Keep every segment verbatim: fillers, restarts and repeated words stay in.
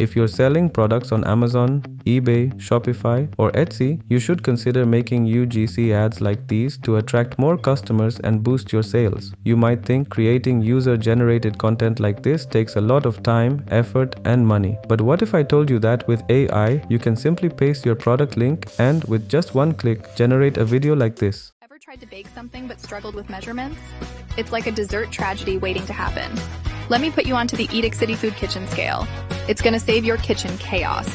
If you're selling products on Amazon, eBay, Shopify, or Etsy, you should consider making U G C ads like these to attract more customers and boost your sales. You might think creating user-generated content like this takes a lot of time, effort, and money. But what if I told you that with A I, you can simply paste your product link and, with just one click, generate a video like this? Ever tried to bake something but struggled with measurements? It's like a dessert tragedy waiting to happen. Let me put you onto the Edict City Food Kitchen scale. It's gonna save your kitchen chaos.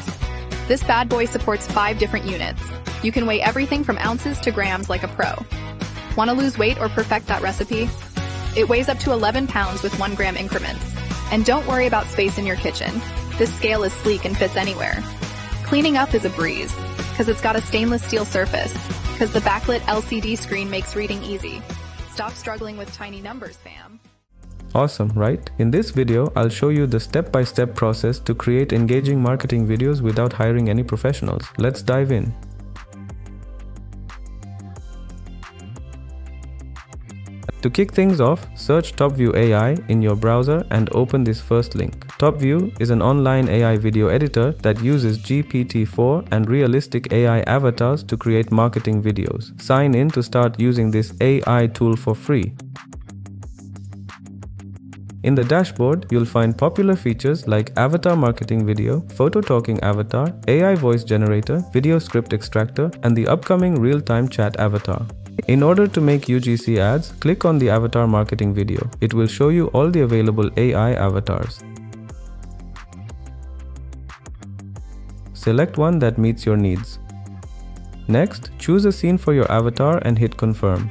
This bad boy supports five different units. You can weigh everything from ounces to grams like a pro. Wanna lose weight or perfect that recipe? It weighs up to eleven pounds with one gram increments. And don't worry about space in your kitchen. This scale is sleek and fits anywhere. Cleaning up is a breeze, cause it's got a stainless steel surface, cause the backlit L C D screen makes reading easy. Stop struggling with tiny numbers, fam. Awesome, right? In this video, I'll show you the step-by-step process to create engaging marketing videos without hiring any professionals. Let's dive in. To kick things off, search TopView A I in your browser and open this first link. TopView is an online A I video editor that uses G P T four and realistic A I avatars to create marketing videos. Sign in to start using this A I tool for free. In the dashboard, you'll find popular features like avatar marketing video, photo talking avatar, A I voice generator, video script extractor, and the upcoming real-time chat avatar. In order to make U G C ads, click on the avatar marketing video. It will show you all the available A I avatars. Select one that meets your needs. Next, choose a scene for your avatar and hit confirm.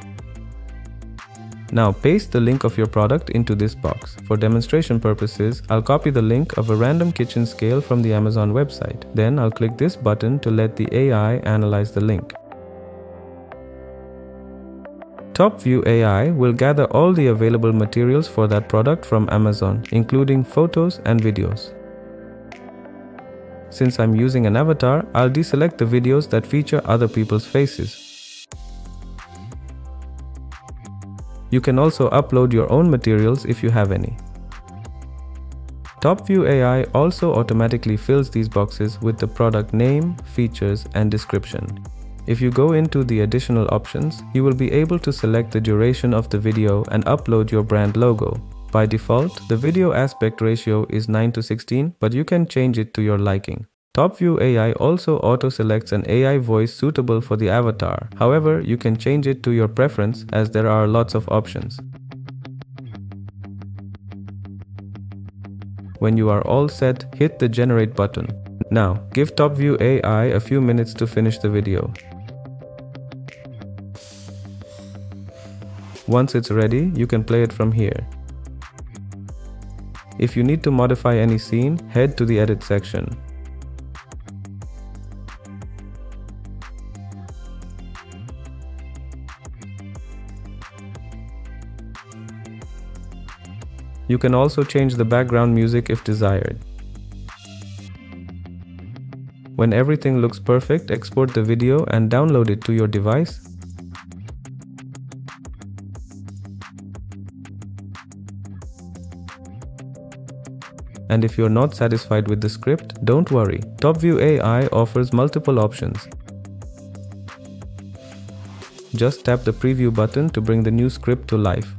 Now paste the link of your product into this box. For demonstration purposes, I'll copy the link of a random kitchen scale from the Amazon website. Then I'll click this button to let the A I analyze the link. TopView A I will gather all the available materials for that product from Amazon, including photos and videos. Since I'm using an avatar, I'll deselect the videos that feature other people's faces. You can also upload your own materials if you have any. TopView A I also automatically fills these boxes with the product name, features, and description. If you go into the additional options, you will be able to select the duration of the video and upload your brand logo. By default, the video aspect ratio is nine to sixteen, but you can change it to your liking. TopView A I also auto-selects an A I voice suitable for the avatar. However, you can change it to your preference as there are lots of options. When you are all set, hit the generate button. Now, give TopView A I a few minutes to finish the video. Once it's ready, you can play it from here. If you need to modify any scene, head to the edit section. You can also change the background music if desired. When everything looks perfect, export the video and download it to your device. And if you're not satisfied with the script, don't worry. TopView A I offers multiple options. Just tap the preview button to bring the new script to life.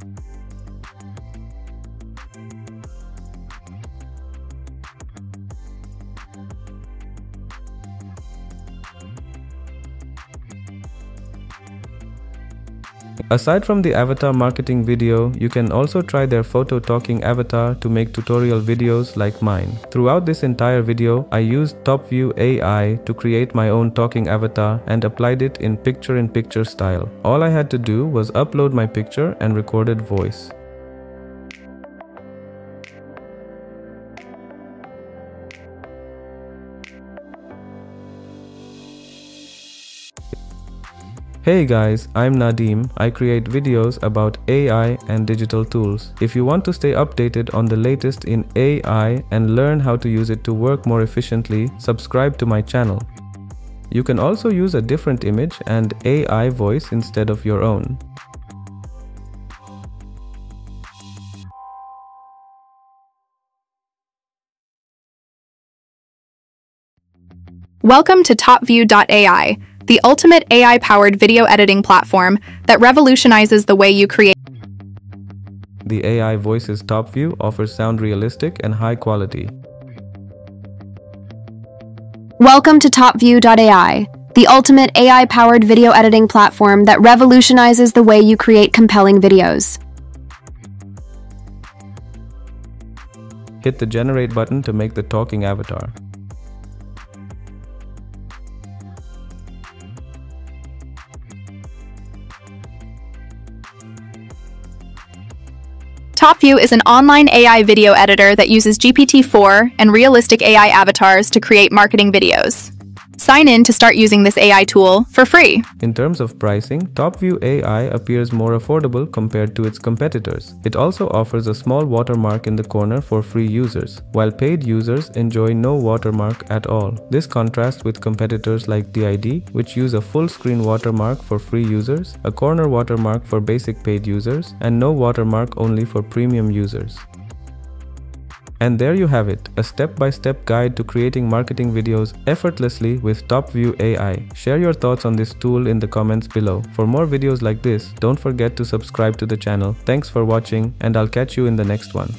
Aside from the avatar marketing video, you can also try their photo talking avatar to make tutorial videos like mine. Throughout this entire video, I used TopView A I to create my own talking avatar and applied it in picture-in-picture style. All I had to do was upload my picture and recorded voice. Hey guys, I'm Nadim. I create videos about A I and digital tools. If you want to stay updated on the latest in A I and learn how to use it to work more efficiently, subscribe to my channel. You can also use a different image and A I voice instead of your own. Welcome to TopView A I, the ultimate A I-powered video editing platform that revolutionizes the way you create. The A I voices TopView offers sound realistic and high quality. Welcome to TopView A I, the ultimate A I-powered video editing platform that revolutionizes the way you create compelling videos. Hit the generate button to make the talking avatar. TopView is an online A I video editor that uses G P T four and realistic A I avatars to create marketing videos. Sign in to start using this A I tool for free. In terms of pricing, TopView A I appears more affordable compared to its competitors. It also offers a small watermark in the corner for free users, while paid users enjoy no watermark at all. This contrasts with competitors like D I D, which use a full-screen watermark for free users, a corner watermark for basic paid users, and no watermark only for premium users. And there you have it, a step-by-step guide to creating marketing videos effortlessly with TopView A I. Share your thoughts on this tool in the comments below. For more videos like this, don't forget to subscribe to the channel. Thanks for watching, and I'll catch you in the next one.